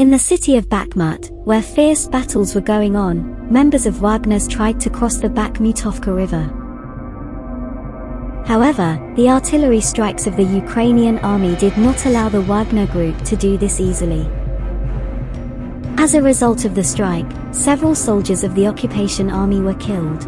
In the city of Bakhmut, where fierce battles were going on, members of Wagner's tried to cross the Bakhmutovka river. However, the artillery strikes of the Ukrainian army did not allow the Wagner group to do this easily. As a result of the strike, several soldiers of the occupation army were killed.